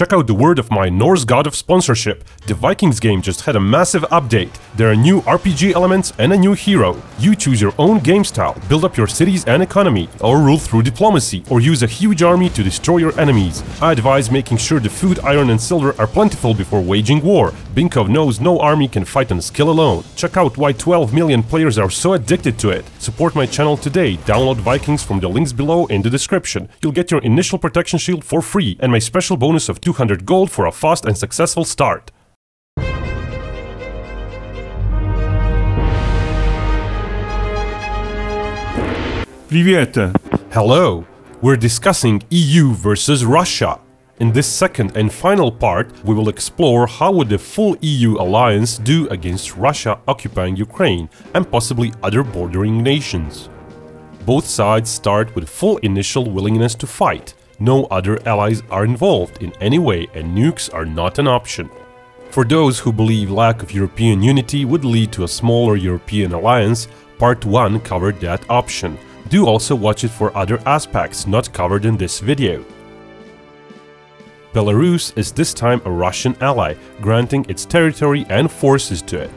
Check out the word of my Norse god of sponsorship. The Vikings game just had a massive update. There are new RPG elements and a new hero. You choose your own game style, build up your cities and economy, or rule through diplomacy, or use a huge army to destroy your enemies. I advise making sure the food, iron and silver are plentiful before waging war. Binkov knows no army can fight on skill alone. Check out why 12 million players are so addicted to it. Support my channel today, download Vikings from the links below in the description. You'll get your initial protection shield for free and my special bonus of 200 gold for a fast and successful start. Привет. Hello. We're discussing EU versus Russia. In this second and final part, we will explore how would the full EU alliance do against Russia occupying Ukraine and possibly other bordering nations. Both sides start with full initial willingness to fight. No other allies are involved in any way and nukes are not an option. For those who believe lack of European unity would lead to a smaller European alliance, part 1 covered that option. Do also watch it for other aspects not covered in this video. Belarus is this time a Russian ally, granting its territory and forces to it.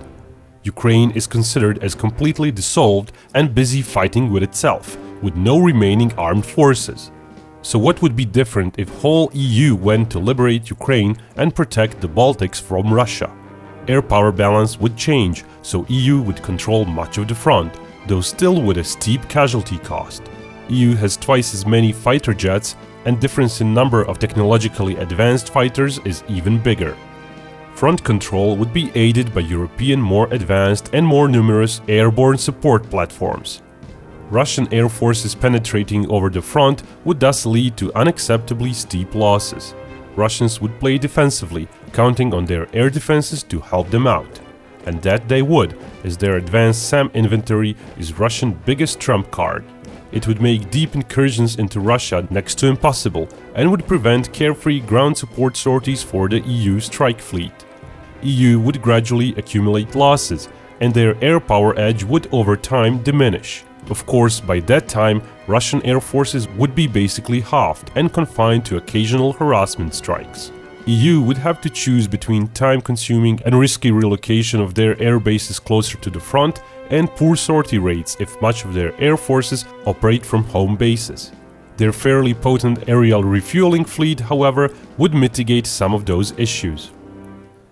Ukraine is considered as completely dissolved and busy fighting with itself, with no remaining armed forces. So what would be different if whole EU went to liberate Ukraine and protect the Baltics from Russia? Air power balance would change, so EU would control much of the front, though still with a steep casualty cost. EU has twice as many fighter jets, and difference in number of technologically advanced fighters is even bigger. Front control would be aided by European more advanced and more numerous airborne support platforms. Russian air forces penetrating over the front would thus lead to unacceptably steep losses. Russians would play defensively, counting on their air defenses to help them out. And that they would, as their advanced SAM inventory is Russian biggest trump card. It would make deep incursions into Russia next to impossible and would prevent carefree ground support sorties for the EU strike fleet. EU would gradually accumulate losses and their air power edge would over time diminish. Of course, by that time, Russian air forces would be basically halved and confined to occasional harassment strikes. EU would have to choose between time-consuming and risky relocation of their air bases closer to the front and poor sortie rates if much of their air forces operate from home bases. Their fairly potent aerial refueling fleet, however, would mitigate some of those issues.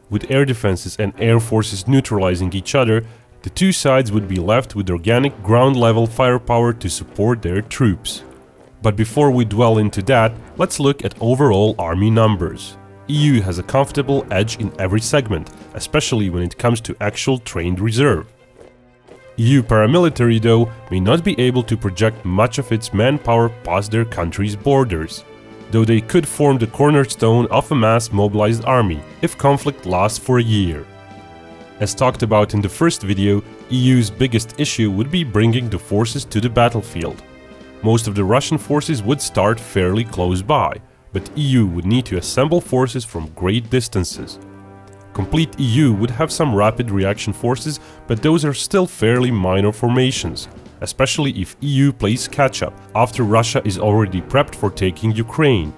With air defenses and air forces neutralizing each other, the two sides would be left with organic ground-level firepower to support their troops. But before we dwell into that, let's look at overall army numbers. EU has a comfortable edge in every segment, especially when it comes to actual trained reserve. EU paramilitary, though, may not be able to project much of its manpower past their country's borders, though they could form the cornerstone of a mass mobilized army if conflict lasts for a year. As talked about in the first video, EU's biggest issue would be bringing the forces to the battlefield. Most of the Russian forces would start fairly close by, but EU would need to assemble forces from great distances. Complete EU would have some rapid reaction forces, but those are still fairly minor formations, especially if EU plays catch-up after Russia is already prepped for taking Ukraine.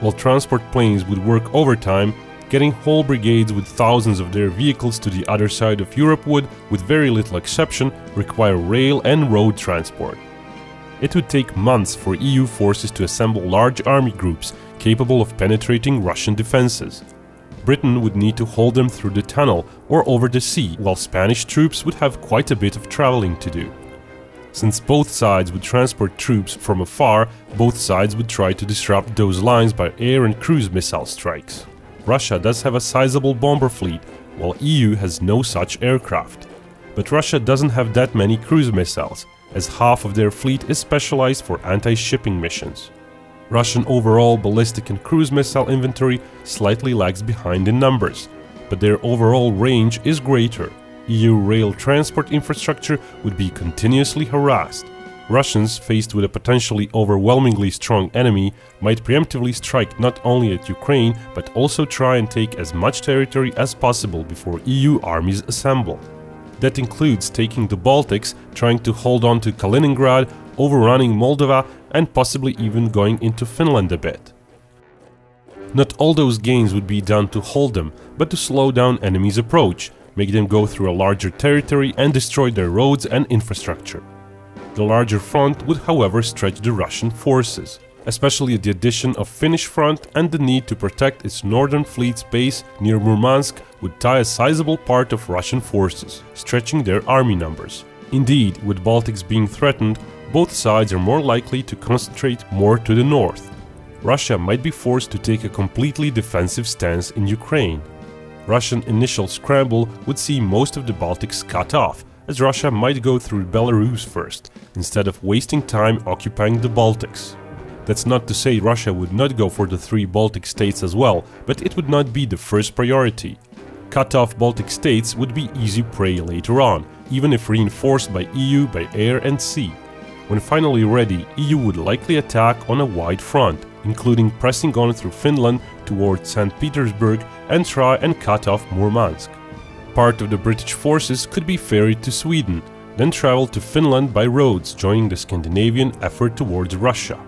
While transport planes would work overtime, getting whole brigades with thousands of their vehicles to the other side of Europe would, with very little exception, require rail and road transport. It would take months for EU forces to assemble large army groups capable of penetrating Russian defenses. Britain would need to hold them through the tunnel or over the sea, while Spanish troops would have quite a bit of traveling to do. Since both sides would transport troops from afar, both sides would try to disrupt those lines by air and cruise missile strikes. Russia does have a sizable bomber fleet, while EU has no such aircraft. But Russia doesn't have that many cruise missiles, as half of their fleet is specialized for anti-shipping missions. Russian overall ballistic and cruise missile inventory slightly lags behind in numbers, but their overall range is greater. EU rail transport infrastructure would be continuously harassed. Russians, faced with a potentially overwhelmingly strong enemy, might preemptively strike not only at Ukraine, but also try and take as much territory as possible before EU armies assemble. That includes taking the Baltics, trying to hold on to Kaliningrad, overrunning Moldova and possibly even going into Finland a bit. Not all those gains would be done to hold them, but to slow down enemy's approach, make them go through a larger territory and destroy their roads and infrastructure. The larger front would, however, stretch the Russian forces, especially the addition of Finnish front and the need to protect its northern fleet's base near Murmansk would tie a sizable part of Russian forces, stretching their army numbers. Indeed, with Baltics being threatened, both sides are more likely to concentrate more to the north. Russia might be forced to take a completely defensive stance in Ukraine. Russian initial scramble would see most of the Baltics cut off, as Russia might go through Belarus first, instead of wasting time occupying the Baltics. That's not to say Russia would not go for the three Baltic states as well, but it would not be the first priority. Cut-off Baltic states would be easy prey later on, even if reinforced by EU by air and sea. When finally ready, EU would likely attack on a wide front, including pressing on through Finland towards St. Petersburg and try and cut off Murmansk. Part of the British forces could be ferried to Sweden, then travel to Finland by roads, joining the Scandinavian effort towards Russia.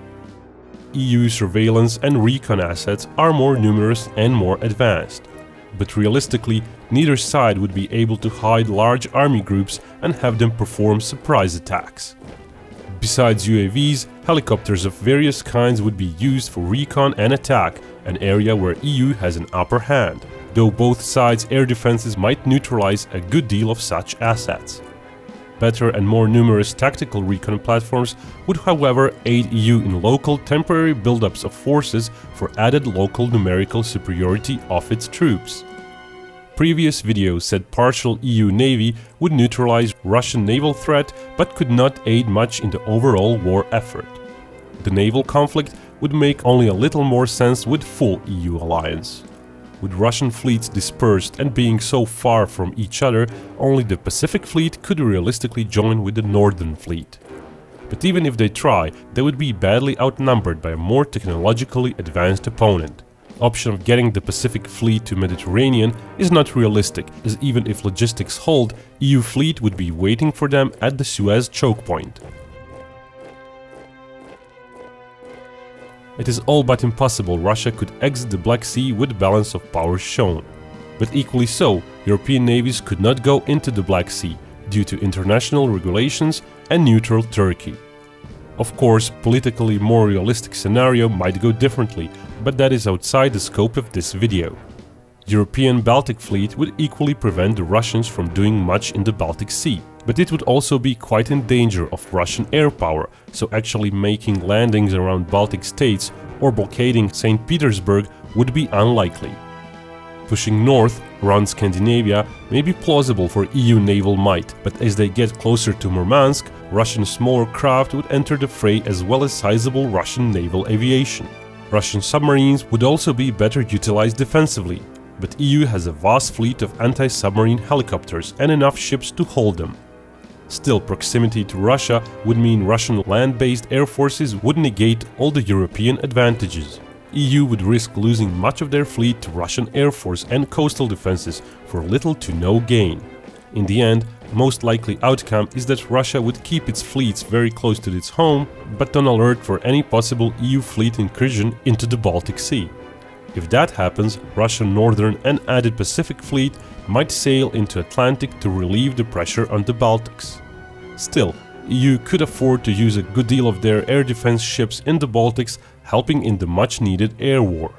EU surveillance and recon assets are more numerous and more advanced, but realistically, neither side would be able to hide large army groups and have them perform surprise attacks. Besides UAVs, helicopters of various kinds would be used for recon and attack, an area where EU has an upper hand, though both sides' air defenses might neutralize a good deal of such assets. Better and more numerous tactical recon platforms would, however, aid EU in local temporary buildups of forces for added local numerical superiority of its troops. Previous videos said partial EU navy would neutralize Russian naval threat but could not aid much in the overall war effort. The naval conflict would make only a little more sense with full EU alliance. With Russian fleets dispersed and being so far from each other, only the Pacific fleet could realistically join with the northern fleet. But even if they try, they would be badly outnumbered by a more technologically advanced opponent. Option of getting the Pacific fleet to Mediterranean is not realistic, as even if logistics hold, EU fleet would be waiting for them at the Suez choke point. It is all but impossible Russia could exit the Black Sea with the balance of powers shown. But equally so, European navies could not go into the Black Sea due to international regulations and neutral Turkey. Of course, politically more realistic scenario might go differently, but that is outside the scope of this video. European Baltic fleet would equally prevent the Russians from doing much in the Baltic Sea, but it would also be quite in danger of Russian air power, so actually making landings around Baltic states or blockading St. Petersburg would be unlikely. Pushing north around Scandinavia may be plausible for EU naval might, but as they get closer to Murmansk, Russian smaller craft would enter the fray as well as sizable Russian naval aviation. Russian submarines would also be better utilized defensively, but EU has a vast fleet of anti-submarine helicopters and enough ships to hold them. Still, proximity to Russia would mean Russian land-based air forces would negate all the European advantages. EU would risk losing much of their fleet to Russian air force and coastal defenses for little to no gain. In the end, most likely outcome is that Russia would keep its fleets very close to its home, but on alert for any possible EU fleet incursion into the Baltic Sea. If that happens, Russian northern and added Pacific fleet might sail into Atlantic to relieve the pressure on the Baltics. Still, EU could afford to use a good deal of their air defense ships in the Baltics, helping in the much-needed air war.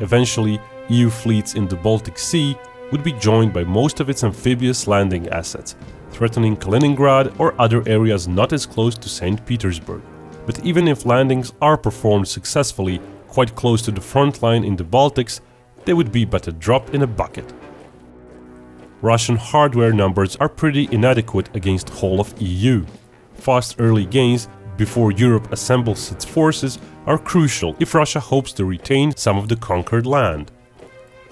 Eventually, EU fleets in the Baltic Sea would be joined by most of its amphibious landing assets, threatening Kaliningrad or other areas not as close to St. Petersburg. But even if landings are performed successfully, quite close to the front line in the Baltics, they would be but a drop in a bucket. Russian hardware numbers are pretty inadequate against whole of EU. Fast early gains before Europe assembles its forces are crucial if Russia hopes to retain some of the conquered land.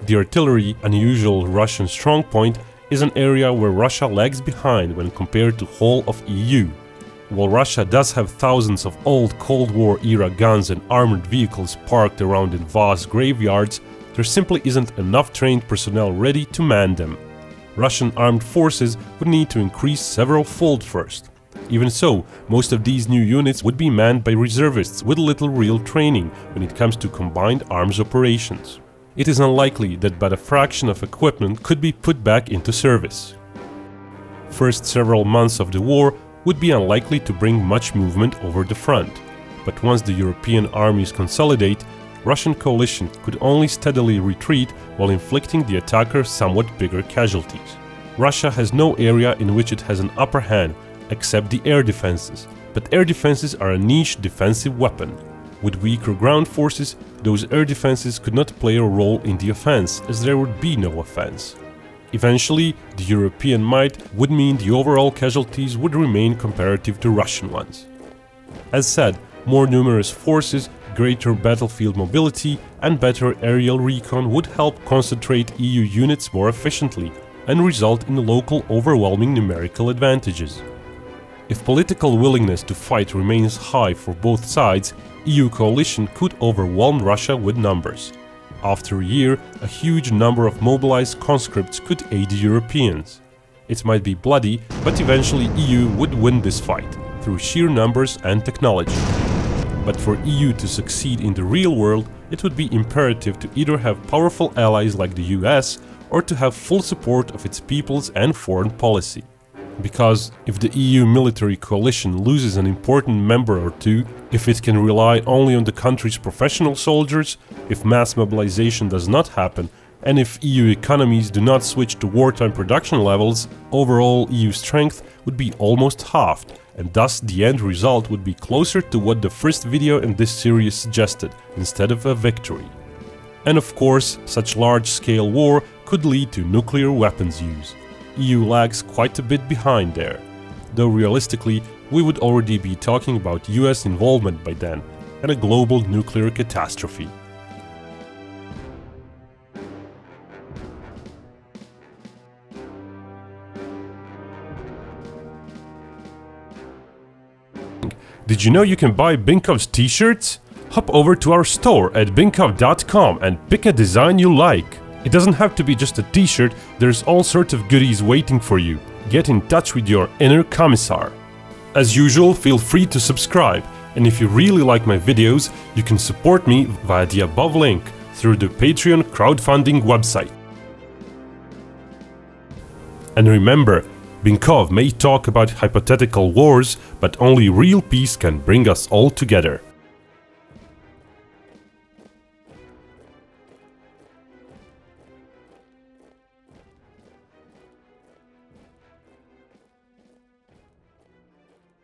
The artillery, unusual Russian strongpoint, is an area where Russia lags behind when compared to whole of EU. While Russia does have thousands of old Cold War-era guns and armored vehicles parked around in vast graveyards, there simply isn't enough trained personnel ready to man them. Russian armed forces would need to increase several fold first. Even so, most of these new units would be manned by reservists with little real training when it comes to combined arms operations. It is unlikely that but a fraction of equipment could be put back into service. First several months of the war would be unlikely to bring much movement over the front. But once the European armies consolidate, Russian coalition could only steadily retreat while inflicting the attacker somewhat bigger casualties. Russia has no area in which it has an upper hand, except the air defenses, but air defenses are a niche defensive weapon. With weaker ground forces, those air defenses could not play a role in the offense, as there would be no offense. Eventually, the European might would mean the overall casualties would remain comparative to Russian ones. As said, more numerous forces, greater battlefield mobility and better aerial recon would help concentrate EU units more efficiently and result in local overwhelming numerical advantages. If political willingness to fight remains high for both sides, EU coalition could overwhelm Russia with numbers. After a year, a huge number of mobilized conscripts could aid the Europeans. It might be bloody, but eventually EU would win this fight, through sheer numbers and technology. But for EU to succeed in the real world, it would be imperative to either have powerful allies like the US or to have full support of its peoples and foreign policy. Because if the EU military coalition loses an important member or two, if it can rely only on the country's professional soldiers, if mass mobilization does not happen, and if EU economies do not switch to wartime production levels, overall EU strength would be almost halved, and thus the end result would be closer to what the first video in this series suggested, instead of a victory. And of course, such large-scale war could lead to nuclear weapons use. EU lags quite a bit behind there. Though realistically, we would already be talking about US involvement by then, and a global nuclear catastrophe. Did you know you can buy Binkov's t-shirts? Hop over to our store at binkov.com and pick a design you like. It doesn't have to be just a t-shirt, there's all sorts of goodies waiting for you. Get in touch with your inner commissar. As usual, feel free to subscribe, and if you really like my videos, you can support me via the above link through the Patreon crowdfunding website. And remember, Binkov may talk about hypothetical wars, but only real peace can bring us all together.